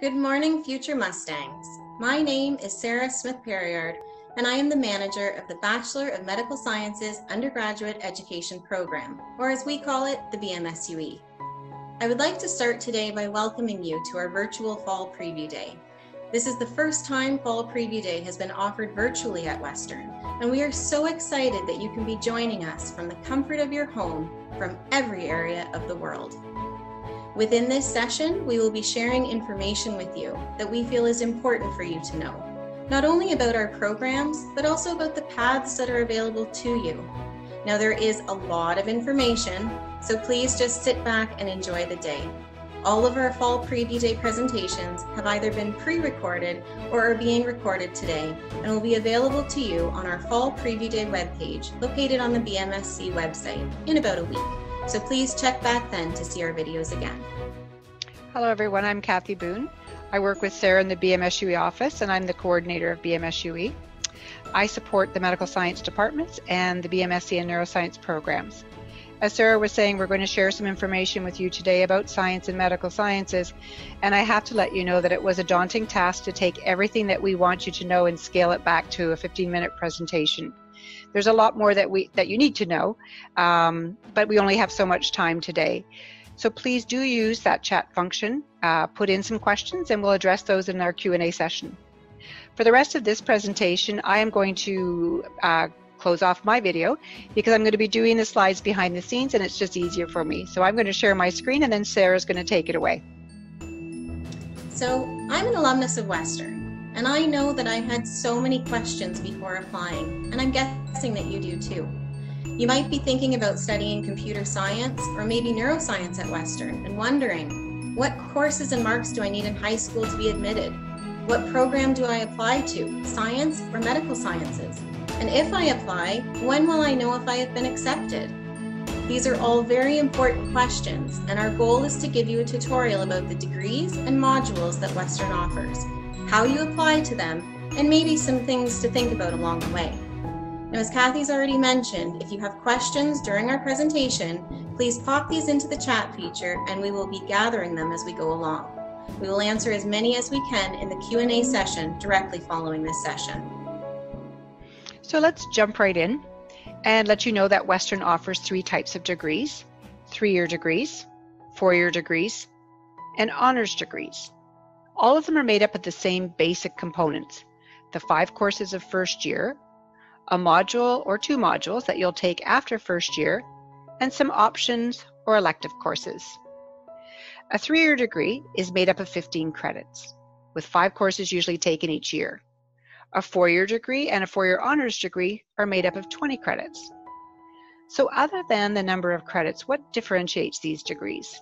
Good morning, future Mustangs. My name is Sarah Smith-Perriard, and I am the manager of the Bachelor of Medical Sciences Undergraduate Education Program, or as we call it, the BMSUE. I would like to start today by welcoming you to our virtual Fall Preview Day. This is the first time Fall Preview Day has been offered virtually at Western, and we are so excited that you can be joining us from the comfort of your home from every area of the world. Within this session, we will be sharing information with you that we feel is important for you to know, not only about our programs, but also about the paths that are available to you. Now, there is a lot of information, so please just sit back and enjoy the day. All of our Fall Preview Day presentations have either been pre-recorded or are being recorded today and will be available to you on our Fall Preview Day webpage located on the BMSC website in about a week. So please check back then to see our videos again. Hello everyone, I'm Kathy Boone. I work with Sarah in the BMSUE office and I'm the coordinator of BMSUE. I support the medical science departments and the BMSc and neuroscience programs. As Sarah was saying, we're going to share some information with you today about science and medical sciences, and I have to let you know that it was a daunting task to take everything that we want you to know and scale it back to a 15-minute presentation. There's a lot more that you need to know, but we only have so much time today. So please do use that chat function, put in some questions, and we'll address those in our Q&A session. For the rest of this presentation, I am going to close off my video because I'm going to be doing the slides behind the scenes and it's just easier for me. So I'm going to share my screen and then Sarah's going to take it away. So I'm an alumnus of Western. And I know that I had so many questions before applying, and I'm guessing that you do too. You might be thinking about studying computer science or maybe neuroscience at Western and wondering, what courses and marks do I need in high school to be admitted? What program do I apply to, science or medical sciences? And if I apply, when will I know if I have been accepted? These are all very important questions, and our goal is to give you a tutorial about the degrees and modules that Western offers, how you apply to them, and maybe some things to think about along the way. Now, as Kathy's already mentioned, if you have questions during our presentation, please pop these into the chat feature and we will be gathering them as we go along. We will answer as many as we can in the Q&A session directly following this session. So let's jump right in and let you know that Western offers three types of degrees: three-year degrees, four-year degrees, and honors degrees. All of them are made up of the same basic components: the 5 courses of first year, a module or 2 modules that you'll take after first year, and some options or elective courses. A 3-year degree is made up of 15 credits, with 5 courses usually taken each year. A 4-year degree and a 4-year honors degree are made up of 20 credits. So other than the number of credits, what differentiates these degrees?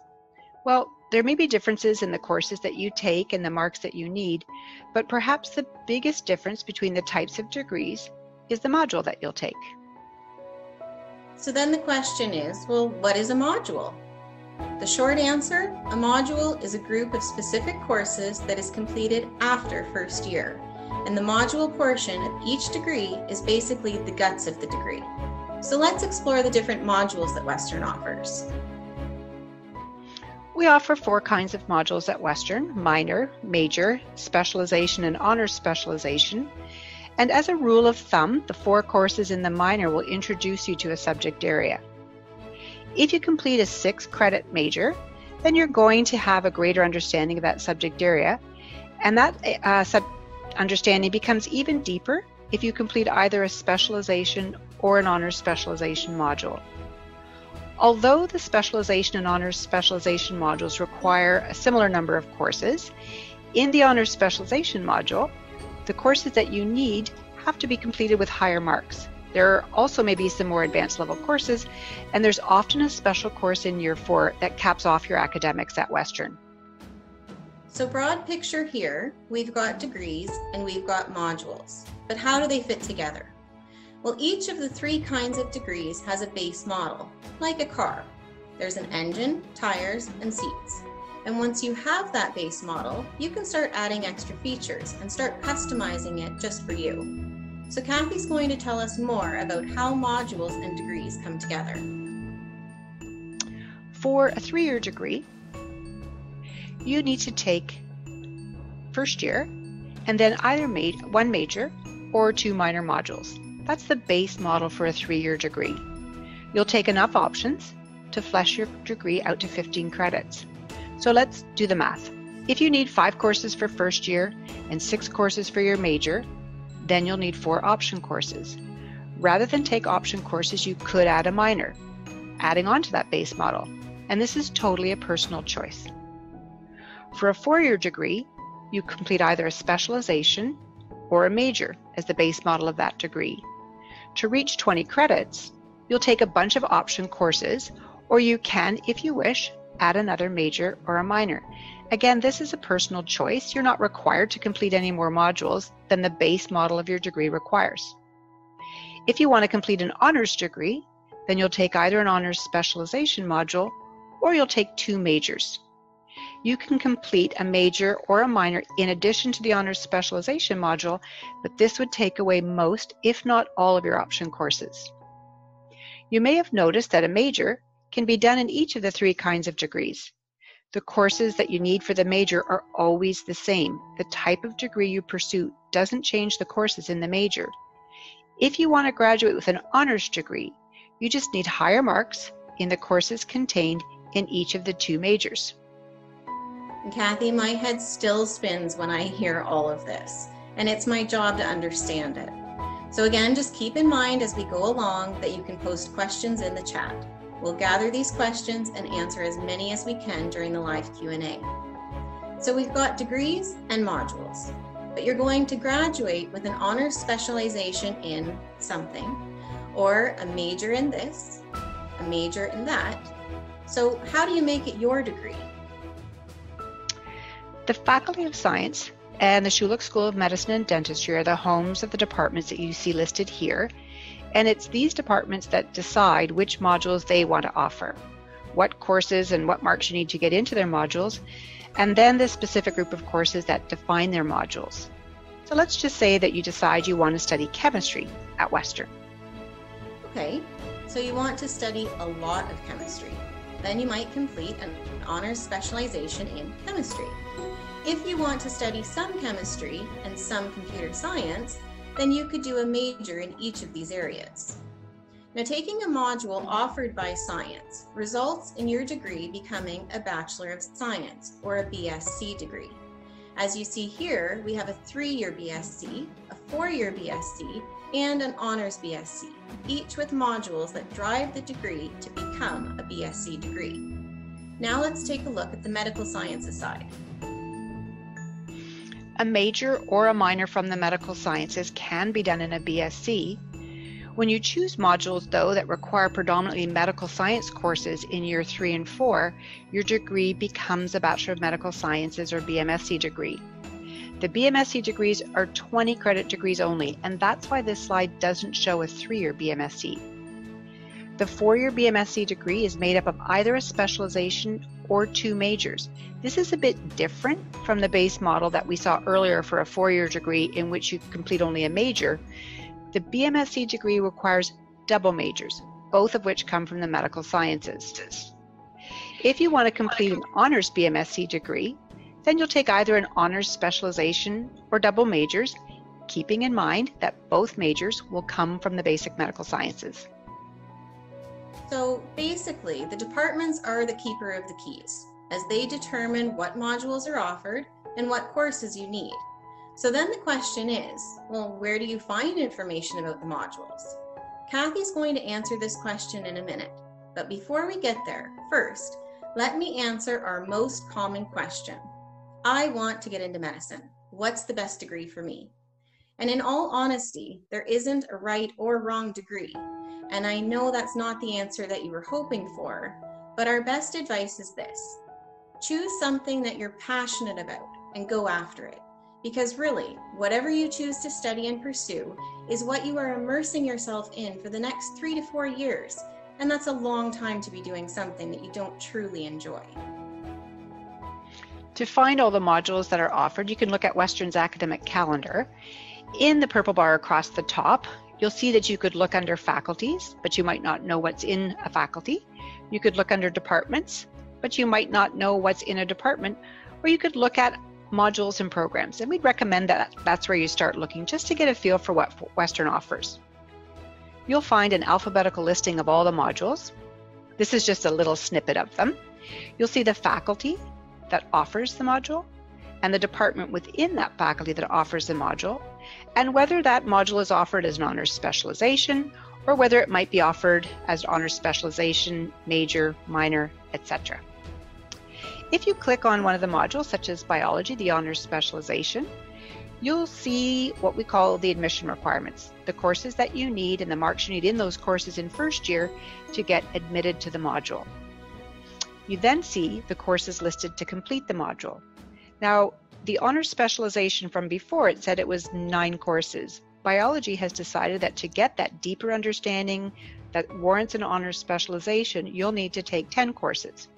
Well, there may be differences in the courses that you take and the marks that you need, but perhaps the biggest difference between the types of degrees is the module that you'll take. So then the question is, well, what is a module? The short answer, a module is a group of specific courses that is completed after first year, and the module portion of each degree is basically the guts of the degree. So let's explore the different modules that Western offers. We offer 4 kinds of modules at Western: minor, major, specialization, and honors specialization. And as a rule of thumb, the 4 courses in the minor will introduce you to a subject area. If you complete a 6-credit major, then you're going to have a greater understanding of that subject area. And that understanding becomes even deeper if you complete either a specialization or an honors specialization module. Although the specialization and honors specialization modules require a similar number of courses, in the honors specialization module, the courses that you need have to be completed with higher marks. There also may be some more advanced level courses, and there's often a special course in year 4 that caps off your academics at Western. So broad picture here, we've got degrees and we've got modules, but how do they fit together? Well, each of the 3 kinds of degrees has a base model, like a car. There's an engine, tires, and seats. And once you have that base model, you can start adding extra features and start customizing it just for you. So Kathy's going to tell us more about how modules and degrees come together. For a 3-year degree, you need to take first year, and then either made one major or two minor modules. That's the base model for a three-year degree. You'll take enough options to flesh your degree out to 15 credits. So let's do the math. If you need 5 courses for first year and 6 courses for your major, then you'll need 4 option courses. Rather than take option courses, you could add a minor, adding on to that base model. And this is totally a personal choice. For a 4-year degree, you complete either a specialization or a major as the base model of that degree. To reach 20 credits, you'll take a bunch of option courses, or you can, if you wish, add another major or a minor. Again, this is a personal choice. You're not required to complete any more modules than the base model of your degree requires. If you want to complete an honors degree, then you'll take either an honors specialization module or you'll take 2 majors. You can complete a major or a minor in addition to the honors specialization module, but this would take away most, if not all, of your option courses. You may have noticed that a major can be done in each of the 3 kinds of degrees. The courses that you need for the major are always the same. The type of degree you pursue doesn't change the courses in the major. If you want to graduate with an honors degree, you just need higher marks in the courses contained in each of the 2 majors. Kathy, my head still spins when I hear all of this, and it's my job to understand it. So again, just keep in mind as we go along that you can post questions in the chat. We'll gather these questions and answer as many as we can during the live Q&A. So we've got degrees and modules, but you're going to graduate with an honors specialization in something, or a major in this, a major in that. So how do you make it your degree? The Faculty of Science and the Schulich School of Medicine and Dentistry are the homes of the departments that you see listed here, and it's these departments that decide which modules they want to offer, what courses and what marks you need to get into their modules, and then the specific group of courses that define their modules. So let's just say that you decide you want to study chemistry at Western. Okay, so you want to study a lot of chemistry. Then you might complete an honors specialization in chemistry. If you want to study some chemistry and some computer science, then you could do a major in each of these areas. Now, taking a module offered by science results in your degree becoming a Bachelor of Science or a BSc degree. As you see here, we have a 3-year BSc, a 4-year BSc, and an honors BSc, each with modules that drive the degree to become a BSc degree. Now let's take a look at the medical sciences side. A major or a minor from the medical sciences can be done in a BSc. When you choose modules, though, that require predominantly medical science courses in year 3 and 4, your degree becomes a Bachelor of Medical Sciences or BMSc degree. The BMSc degrees are 20 credit degrees only, and that's why this slide doesn't show a 3-year BMSc. The 4-year BMSc degree is made up of either a specialization or 2 majors. This is a bit different from the base model that we saw earlier for a 4-year degree in which you complete only a major. The BMSc degree requires double majors, both of which come from the medical sciences. If you want to complete an honors BMSc degree, then you'll take either an honors specialization or double majors, keeping in mind that both majors will come from the basic medical sciences. So basically, the departments are the keeper of the keys, as they determine what modules are offered and what courses you need. So then the question is, well, where do you find information about the modules? Kathy's going to answer this question in a minute, but before we get there, first, let me answer our most common question. I want to get into medicine. What's the best degree for me? And in all honesty, there isn't a right or wrong degree. And I know that's not the answer that you were hoping for, but our best advice is this. Choose something that you're passionate about and go after it. Because really, whatever you choose to study and pursue is what you are immersing yourself in for the next 3 to 4 years. And that's a long time to be doing something that you don't truly enjoy. To find all the modules that are offered, you can look at Western's academic calendar. In the purple bar across the top, you'll see that you could look under faculties, but you might not know what's in a faculty. You could look under departments, but you might not know what's in a department. Or you could look at modules and programs. And we'd recommend that that's where you start looking, just to get a feel for what Western offers. You'll find an alphabetical listing of all the modules. This is just a little snippet of them. You'll see the faculty that offers the module and the department within that faculty that offers the module, and whether that module is offered as an honors specialization or whether it might be offered as an honors specialization, major, minor, etc. If you click on one of the modules, such as biology, the honors specialization, you'll see what we call the admission requirements, the courses that you need and the marks you need in those courses in first year to get admitted to the module. You then see the courses listed to complete the module. Now, the honors specialization from before, it said it was 9 courses. Biology has decided that to get that deeper understanding that warrants an honors specialization, you'll need to take 10 courses.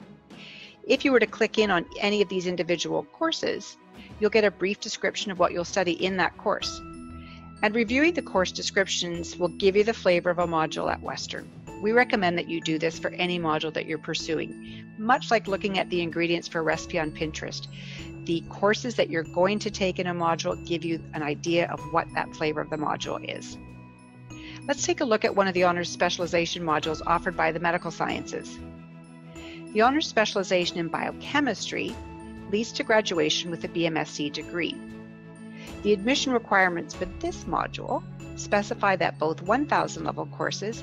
If you were to click in on any of these individual courses, you'll get a brief description of what you'll study in that course. And reviewing the course descriptions will give you the flavor of a module at Western. We recommend that you do this for any module that you're pursuing, much like looking at the ingredients for a recipe on Pinterest. The courses that you're going to take in a module give you an idea of what that flavor of the module is. Let's take a look at one of the honors specialization modules offered by the medical sciences. The honors specialization in biochemistry leads to graduation with a BMSc degree. The admission requirements for this module specify that both 1,000 level courses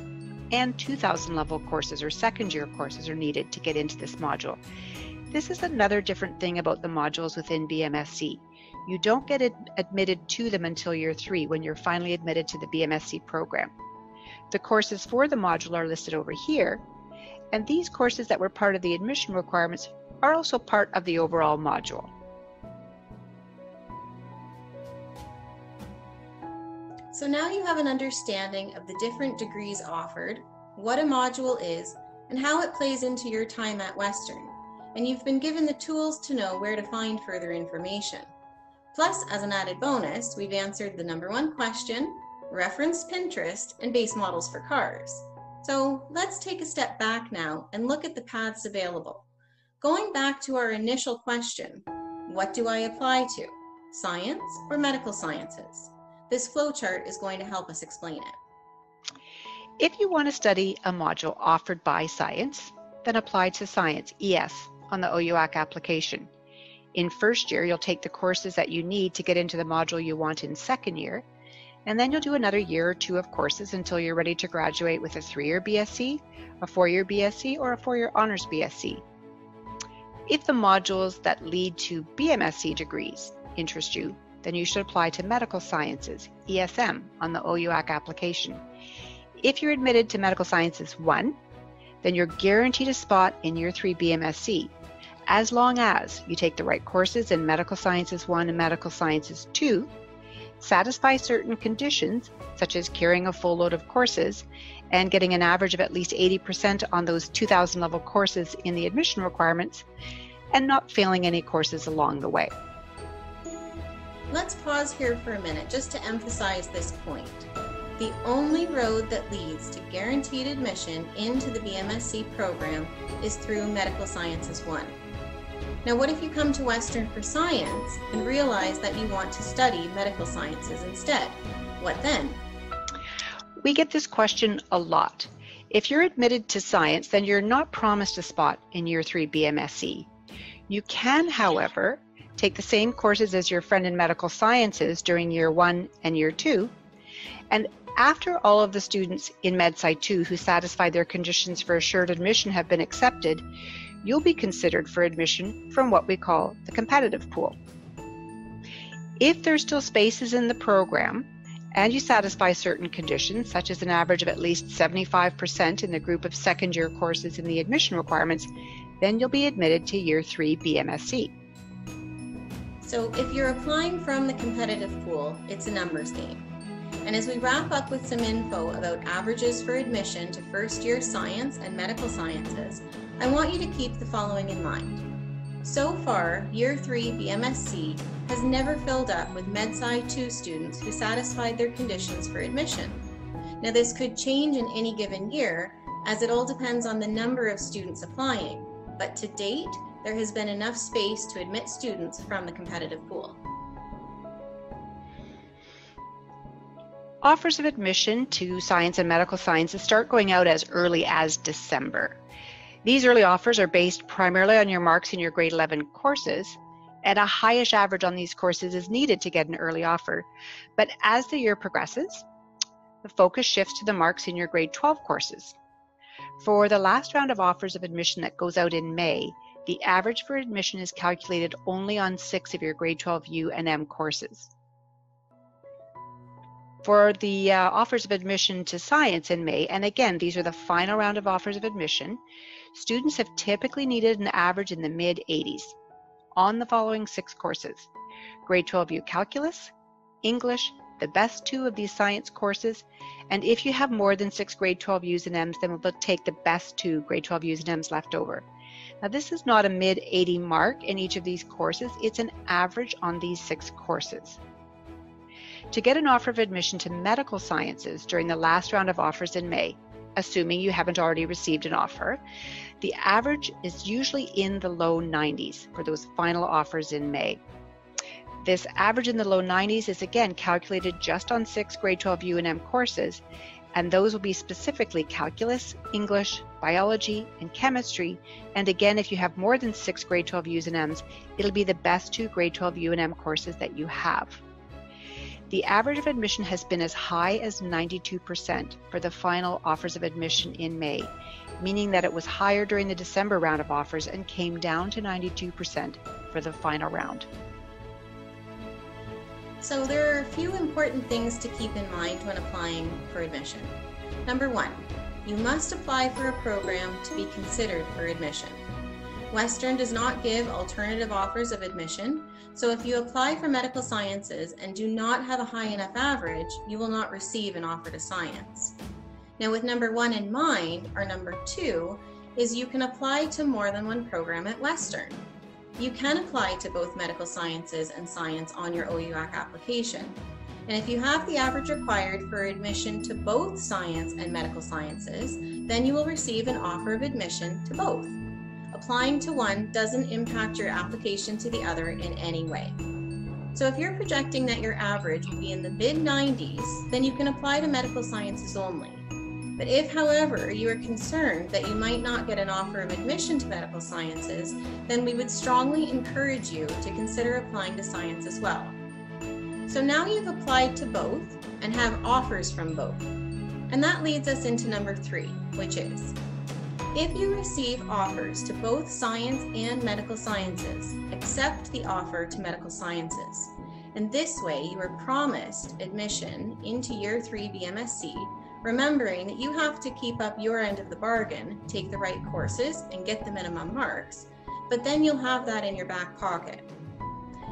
and 2,000 level courses or second year courses are needed to get into this module. This is another different thing about the modules within BMSC. You don't get admitted to them until year 3, when you're finally admitted to the BMSC program. The courses for the module are listed over here, and these courses that were part of the admission requirements are also part of the overall module. So now you have an understanding of the different degrees offered, what a module is, and how it plays into your time at Western. And you've been given the tools to know where to find further information. Plus, as an added bonus, we've answered the #1 question, referenced Pinterest, and base models for cars. So let's take a step back now and look at the paths available. Going back to our initial question, what do I apply to? Science or medical sciences? This flowchart is going to help us explain it. If you want to study a module offered by science, then apply to science, ES, on the OUAC application. In first year, you'll take the courses that you need to get into the module you want in second year, and then you'll do another year or 2 of courses until you're ready to graduate with a 3-year BSc, a 4-year BSc, or a 4-year honors BSc. If the modules that lead to BMSc degrees interest you, then you should apply to medical sciences, ESM, on the OUAC application. If you're admitted to medical sciences 1, then you're guaranteed a spot in year 3 BMSC, as long as you take the right courses in medical sciences 1 and medical sciences 2, satisfy certain conditions, such as carrying a full load of courses and getting an average of at least 80% on those 2,000 level courses in the admission requirements, and not failing any courses along the way. Let's pause here for a minute just to emphasize this point. The only road that leads to guaranteed admission into the BMSC program is through Medical Sciences 1. Now, what if you come to Western for science and realize that you want to study medical sciences instead? What then? We get this question a lot. If you're admitted to science, then you're not promised a spot in year 3 BMSC. You can, however, take the same courses as your friend in medical sciences during year 1 and year 2. And after all of the students in MedSci 2 who satisfy their conditions for assured admission have been accepted, you'll be considered for admission from what we call the competitive pool. If there's still spaces in the program and you satisfy certain conditions, such as an average of at least 75% in the group of second year courses in the admission requirements, then you'll be admitted to year 3 BMSC. So if you're applying from the competitive pool, it's a numbers game. And as we wrap up with some info about averages for admission to first year science and medical sciences, I want you to keep the following in mind. So far, year 3 BMSC has never filled up with MedSci 2 students who satisfied their conditions for admission. Now, this could change in any given year, as it all depends on the number of students applying, but to date, there has been enough space to admit students from the competitive pool. Offers of admission to science and medical sciences start going out as early as December. These early offers are based primarily on your marks in your grade 11 courses, and a highish average on these courses is needed to get an early offer. But as the year progresses, the focus shifts to the marks in your grade 12 courses. For the last round of offers of admission that goes out in May, the average for admission is calculated only on 6 of your grade 12 U and M courses. For the offers of admission to science in May, and again, these are the final round of offers of admission, students have typically needed an average in the mid-80s on the following 6 courses: grade 12U Calculus, English, the best 2 of these science courses, and if you have more than 6 grade 12 U's and M's, then we'll take the best 2 grade 12 U's and M's left over. Now, this is not a mid-80 mark in each of these courses, it's an average on these 6 courses. To get an offer of admission to medical sciences during the last round of offers in May, assuming you haven't already received an offer, the average is usually in the low 90s for those final offers in May. This average in the low 90s is again calculated just on 6 grade 12 U and M courses, and those will be specifically calculus, English, biology, and chemistry. And again, if you have more than 6 grade 12 U's and M's, it'll be the best 2 grade 12 U and M courses that you have. The average of admission has been as high as 92% for the final offers of admission in May, meaning that it was higher during the December round of offers and came down to 92% for the final round. So there are a few important things to keep in mind when applying for admission. Number 1, you must apply for a program to be considered for admission. Western does not give alternative offers of admission, so if you apply for medical sciences and do not have a high enough average, you will not receive an offer to science. Now, with number 1 in mind, or number 2, is you can apply to more than one program at Western. You can apply to both medical sciences and science on your OUAC application. And if you have the average required for admission to both science and medical sciences, then you will receive an offer of admission to both. Applying to one doesn't impact your application to the other in any way. So if you're projecting that your average will be in the mid-90s, then you can apply to medical sciences only. But if, however, you are concerned that you might not get an offer of admission to medical sciences, then we would strongly encourage you to consider applying to science as well. So now you've applied to both and have offers from both. And that leads us into number 3, which is, if you receive offers to both science and medical sciences, accept the offer to medical sciences. And this way you are promised admission into year 3 BMSC, remembering that you have to keep up your end of the bargain, take the right courses and get the minimum marks, but then you'll have that in your back pocket.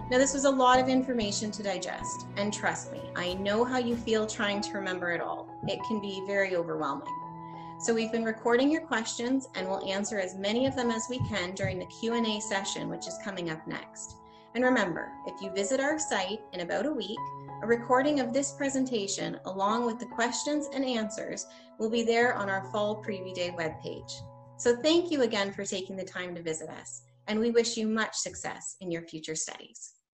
Now, this was a lot of information to digest, and trust me, I know how you feel trying to remember it all. It can be very overwhelming. So we've been recording your questions and we'll answer as many of them as we can during the Q&A session, which is coming up next. And remember, if you visit our site in about a week, a recording of this presentation along with the questions and answers will be there on our Fall Preview Day webpage. So thank you again for taking the time to visit us, and we wish you much success in your future studies.